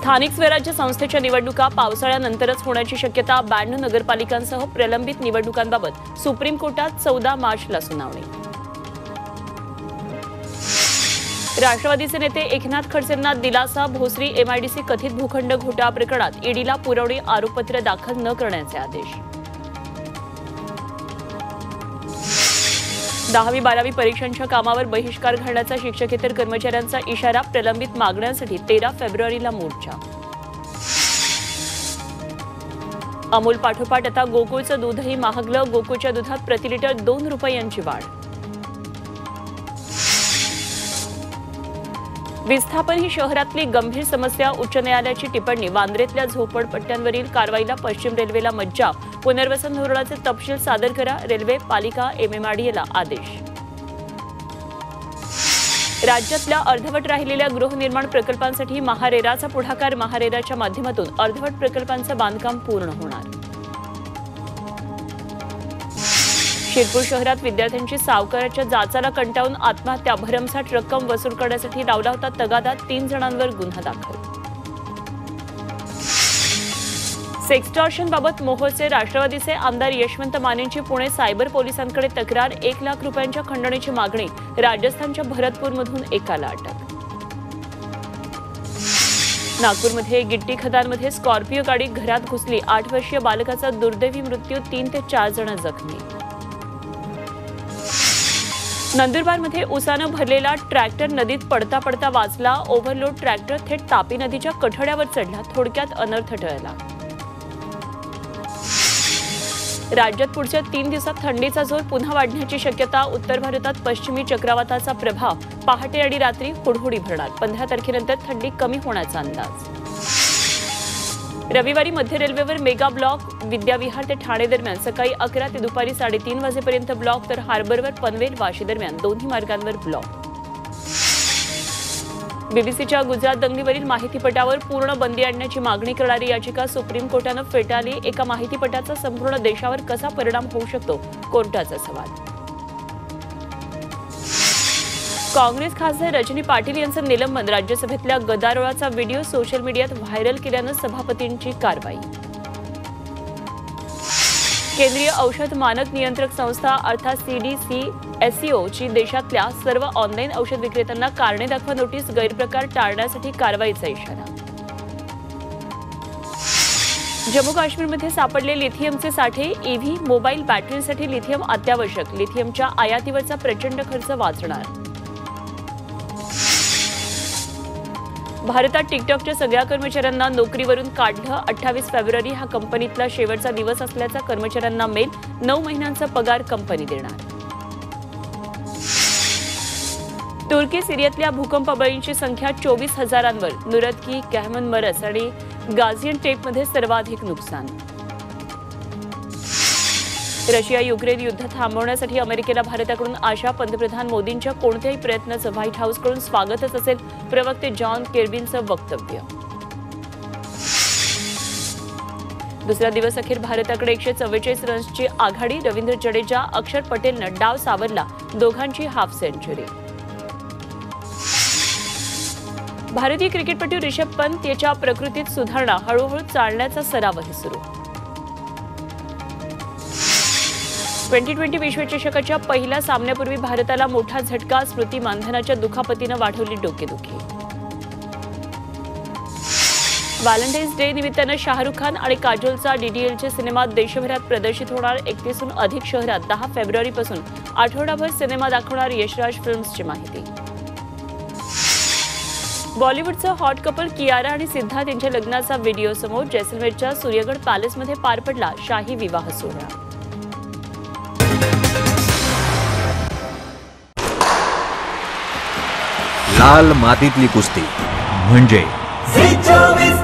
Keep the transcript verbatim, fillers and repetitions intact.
स्थानिक स्वराज्य संस्थेच्या निवडणुका पावसाळ्यानंतरच होण्याची शक्यता। ब्याण्णव नगरपालिकांसह प्रलंबित निवडणुकांबाबत सुप्रीम कोर्टात चौदा मार्चला सुनावणी। राष्ट्रवादीचे नेते एकनाथ खडसेंना दिलासा। भोसरी एमआयडीसी कथित भूखंड घोटाळा प्रकरणात ईडीला पुरवणी आरोपपत्र दाखल न करण्याचे आदेश। दहावी बारावी परीक्षांच्या कामावर बहिष्कार घालण्याचा शिक्षकेतर कर्मचाऱ्यांचा इशारा। प्रलंबित मागण्यांसाठी तेरा फेब्रुवारीला मोर्चा। अमूल पाठोपाठ आता गोकुळचं दूधही महागलं। गोकुळच्या दुधात प्रति लिटर दोन रुपयांची वाढ। विस्थापन ही शहरातली गंभीर समस्या, उच्च न्यायालयाची टिप्पणी। वांद्रेतल्या झोपडपट्ट्यांवरील कारवाईला पश्चिम रेल्वेला मज्जाव। पुनर्वसन धोरणाचे तपशील सादर करा। रेल्वे पालिका एमएमआरडीएला आदेश। राज्यातल्या अर्धवट राहिलेल्या गृहनिर्माण प्रकल्पांसाठी महारेराचा पुढाकार। महारेराच्या माध्यमातून अर्धवट प्रकल्पांचं बांधकाम पूर्ण होणार। शिरपूर शहरात विद्यार्थ्यांची सावकाराच्या जाचाला कंटाळून आत्महत्या। भरमसाठ रक्कम वसूल करण्यासाठी लावला होता तगादा। तीन जणांवर गुन्हा दाखल। सेक्सटॉर्शनबाबत मोहोळचे राष्ट्रवादीचे आमदार यशवंत मानेंची पुणे सायबर पोलिसांकडे तक्रार। एक लाख रुपयांच्या खंडणीची मागणी। राजस्थानच्या भरतपूरमधून एकाला अटक। नागपूरमध्ये गिट्टी खदानमध्ये स्कॉर्पिओ गाडी घरात घुसली। आठ वर्षीय बालकाचा दुर्दैवी मृत्यू। तीन ते चार जण जखमी। नंदुरबारमध्ये उसानं भरलेला ट्रॅक्टर नदीत पडता पडता वाचला। ओव्हरलोड ट्रॅक्टर थेट तापी नदीच्या कठड्यावर चढला। थोडक्यात अनर्थ टळला। राज्यात पुढच्या तीन दिवसात थंडीचा जोर पुन्हा वाढण्याची शक्यता। उत्तर भारतात पश्चिमी चक्रवाताचा प्रभाव। पहाटे आणि रात्री हुडहुडी भरणार। पंधरा तारखेनंतर थंडी कमी होण्याचा अंदाज। रविवारी मध्य रेल्वेवर मेगा ब्लॉक। विद्याविहार ते ठाणे दरम्यान सकाळी अकरा ते दुपारी साडेतीन वाजेपर्यंत ब्लॉक, तर हार्बरवर पनवेल वाशी दरम्यान दोन्ही मार्गांवर ब्लॉक। बीबीसीच्या गुजरात दंगलीवरील माहितीपटावर पूर्ण बंदी आणण्याची मागणी करणारी याचिका सुप्रीम कोर्टानं फेटाळली। एका माहितीपटाचा संपूर्ण देशावर कसा परिणाम होऊ शकतो, कोर्टाचा सवाल। काँग्रेस खासदार रजनी पाटील यांचं निलंबन। राज्यसभेतल्या गदारोळाचा व्हिडिओ सोशल मीडियात व्हायरल केल्यानं सभापतींची कारवाई। केंद्रीय औषध मानक नियंत्रक संस्था अर्थात सीडीसीएसईओची देशातल्या सर्व ऑनलाईन औषध विक्रेत्यांना कारणे दाखवा नोटीस। गैरप्रकार टाळण्यासाठी कारवाईचा इशारा। जम्मू काश्मीरमध्ये सापडले लिथियमचे साठे। ईव्ही मोबाईल बॅटरीसाठी लिथियम अत्यावश्यक। लिथियमच्या आयातीवरचा प्रचंड खर्च वाचणार। भारतात टिकटॉकच्या सगळ्या कर्मचाऱ्यांना नोकरीवरून काढलं। अठ्ठावीस फेब्रुवारी हा कंपनीतला शेवटचा दिवस असल्याचा कर्मचाऱ्यांना मेल। नऊ महिन्यांचा पगार कंपनी देणार। तुर्की सिरियातल्या भूकंपबळींची संख्या चोवीस हजारांवर। नुरदकी, कहमन मरस आणि गाझियनटेपमध्ये सर्वाधिक नुकसान। रशिया युक्रेन युद्ध थांबवण्यासाठी अमेरिकेला भारताकडून आशा। पंतप्रधान मोदींच्या कोणत्याही प्रयत्नाचं व्हाईट हाऊसकडून स्वागतच असेल, प्रवक्ते जॉन केर्बींचं वक्तव्य। दुसरा दिवस अखेर भारताकडे एकशे चव्वेचाळीस रन्सची आघाडी। रवींद्र जडेजा, अक्षर पटेलनं डाव सावरला। दोघांची हाफ सेंचुरी। भारतीय क्रिकेटपटू रिषभ पंत याच्या प्रकृतीत सुधारणा। हळूहळू चालण्याचा सरावही सुरू। ट्वेंटी ट्वेंटी विश्वचषकाच्या पहिल्या सामन्यापूर्वी भारताला मोठा झटका। स्मृती मानधनाच्या दुखापतीनं वाढवली डोकेदुखी। व्हॅलेंटाईन्स डे निमित्तानं शाहरुख खान आणि काजोलचा डीडीएलचे सिनेमात देशभरात प्रदर्शित होणार। एकतीसहून अधिक शहरात दहा फेब्रुवारीपासून आठवडाभर सिनेमा दाखवणार यशराज फिल्म्सची माहिती। बॉलिवूडचं हॉट कपल कियारा आणि सिद्धार्थ यांच्या लग्नाचा व्हिडिओ समोर। जैसलमेरच्या सूर्यगड पॅलेसमध्ये पार पडला शाही विवाह सोहळा। लाल मातीतली कुस्ती म्हणजे